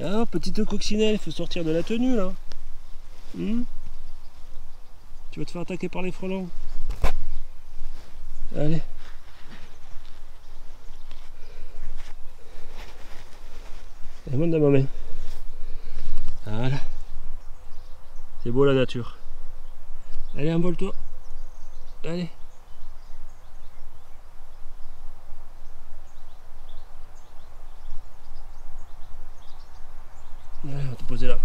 Ah, petite coccinelle, il faut sortir de la tenue là. Tu vas te faire attaquer par les frelons. Allez. Et monte dans ma main. Voilà. C'est beau la nature. Allez, envole-toi. Allez. Allez, on va te poser là.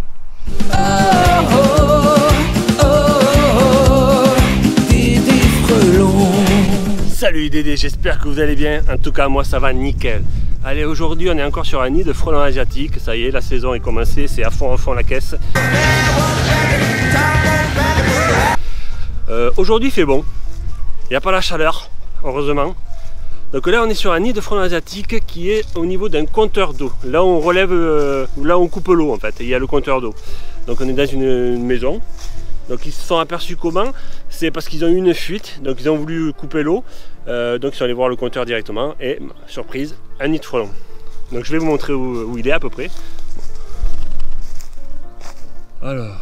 Salut Dédé, j'espère que vous allez bien. En tout cas, moi ça va nickel. Allez, aujourd'hui on est encore sur un nid de frelons asiatiques. Ça y est, la saison est commencée, c'est à fond la caisse. Aujourd'hui il fait bon, il n'y a pas la chaleur, heureusement. Donc là on est sur un nid de frelons asiatiques qui est au niveau d'un compteur d'eau. Là on relève, là on coupe l'eau en fait, et il y a le compteur d'eau. Donc on est dans une maison. Donc ils se sont aperçus comment? C'est parce qu'ils ont eu une fuite, donc ils ont voulu couper l'eau. Donc ils sont allés voir le compteur directement et, surprise, un nid de frelons. Donc je vais vous montrer où il est à peu près. Alors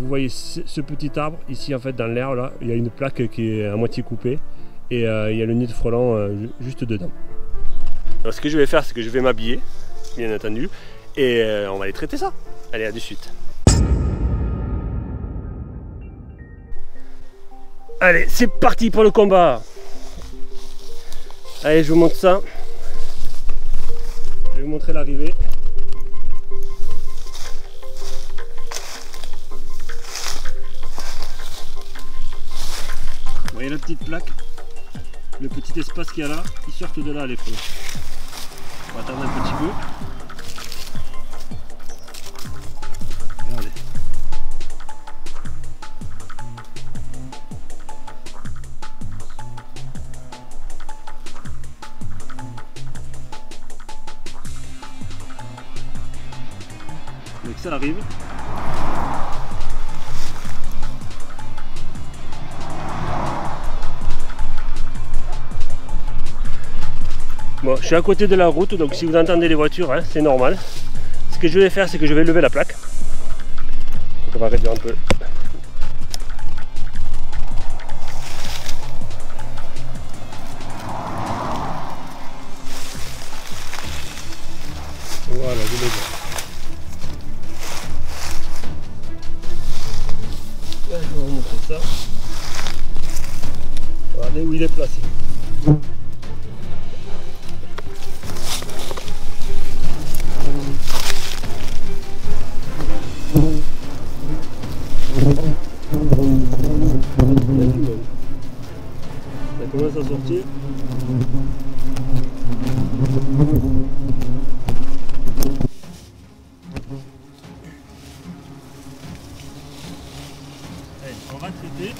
vous voyez ce petit arbre ici en fait dans l'air là, il y a une plaque qui est à moitié coupée et il y a le nid de frelons juste dedans. Donc ce que je vais faire, c'est que je vais m'habiller, bien entendu, et on va aller traiter ça. Allez, à de suite. Allez, c'est parti pour le combat. Allez, je vous montre ça. Je vais vous montrer l'arrivée. Vous voyez la petite plaque, le petit espace qu'il y a là, ils sortent de là les frelons. On va attendre un petit peu. Regardez. Donc ça arrive. Bon, je suis à côté de la route, donc si vous entendez les voitures, hein, c'est normal. Ce que je vais faire, c'est que je vais lever la plaque. Donc on va réduire un peu. Voilà, je lève. Je vais vous montrer ça. Regardez où il est placé. Ça commence à sortir. On va traiter.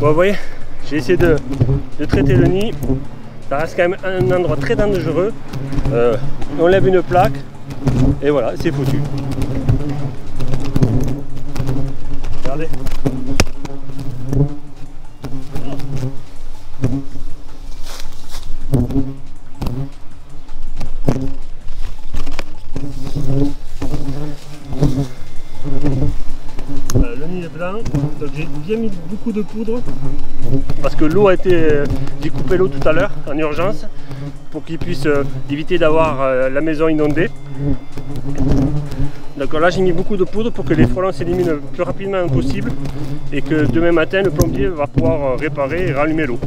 Bon, vous voyez, j'ai essayé de traiter le nid. Ça reste quand même un endroit très dangereux. On lève une plaque et voilà, c'est foutu. Regardez. Le nid est blanc, donc j'ai bien mis beaucoup de poudre parce que l'eau a été... j'ai coupé l'eau tout à l'heure en urgence pour qu'ils puissent éviter d'avoir la maison inondée. Donc là j'ai mis beaucoup de poudre pour que les frelons s'éliminent le plus rapidement possible et que demain matin le plombier va pouvoir réparer et rallumer l'eau.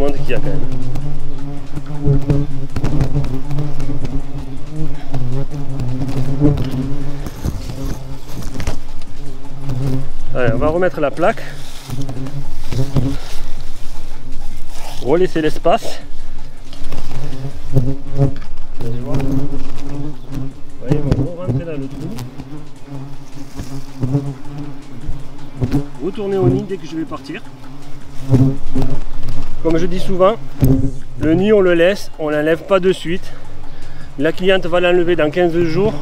commande qu'il y a quand même. Allez, on va remettre la plaque, relaisser l'espace. Voyez, on va rentrer là le trou. Retourner au nid dès que je vais partir. Comme je dis souvent, le nid on le laisse, on ne l'enlève pas de suite. La cliente va l'enlever dans 15 jours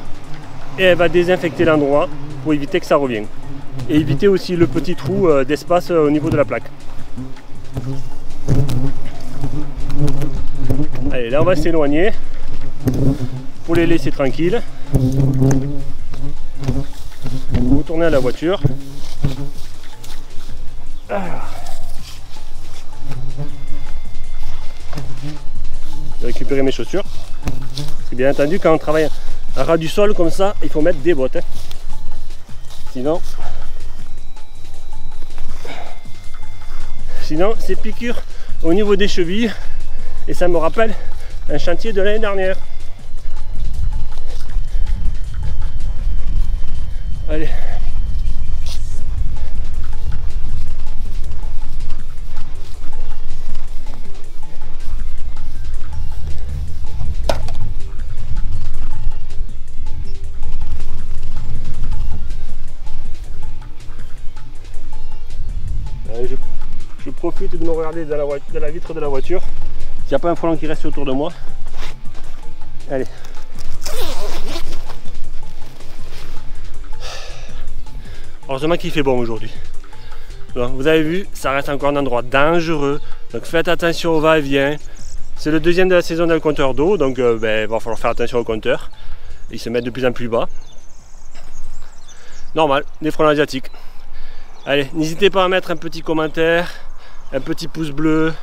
et elle va désinfecter l'endroit pour éviter que ça revienne. Et éviter aussi le petit trou d'espace au niveau de la plaque. Allez, là on va s'éloigner pour les laisser tranquilles. Retourner à la voiture. Je vais récupérer mes chaussures. Parce que bien entendu, quand on travaille à ras du sol comme ça, il faut mettre des bottes. Hein. Sinon, c'est piqûre au niveau des chevilles et ça me rappelle un chantier de l'année dernière. Allez. Je profite de me regarder de la vitre de la voiture. S'il n'y a pas un frelon qui reste autour de moi. Allez. Heureusement qu'il fait bon aujourd'hui. Bon, vous avez vu, ça reste encore un endroit dangereux. Donc faites attention au va-et-vient. C'est le deuxième de la saison d'un compteur d'eau. Donc il va falloir faire attention au compteur. Ils se mettent de plus en plus bas. Normal, des frelons asiatiques. Allez, n'hésitez pas à mettre un petit commentaire, un petit pouce bleu,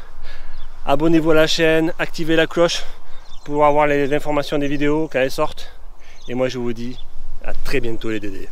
abonnez-vous à la chaîne, activez la cloche pour avoir les informations des vidéos quand elles sortent. Et moi je vous dis à très bientôt les Dédés.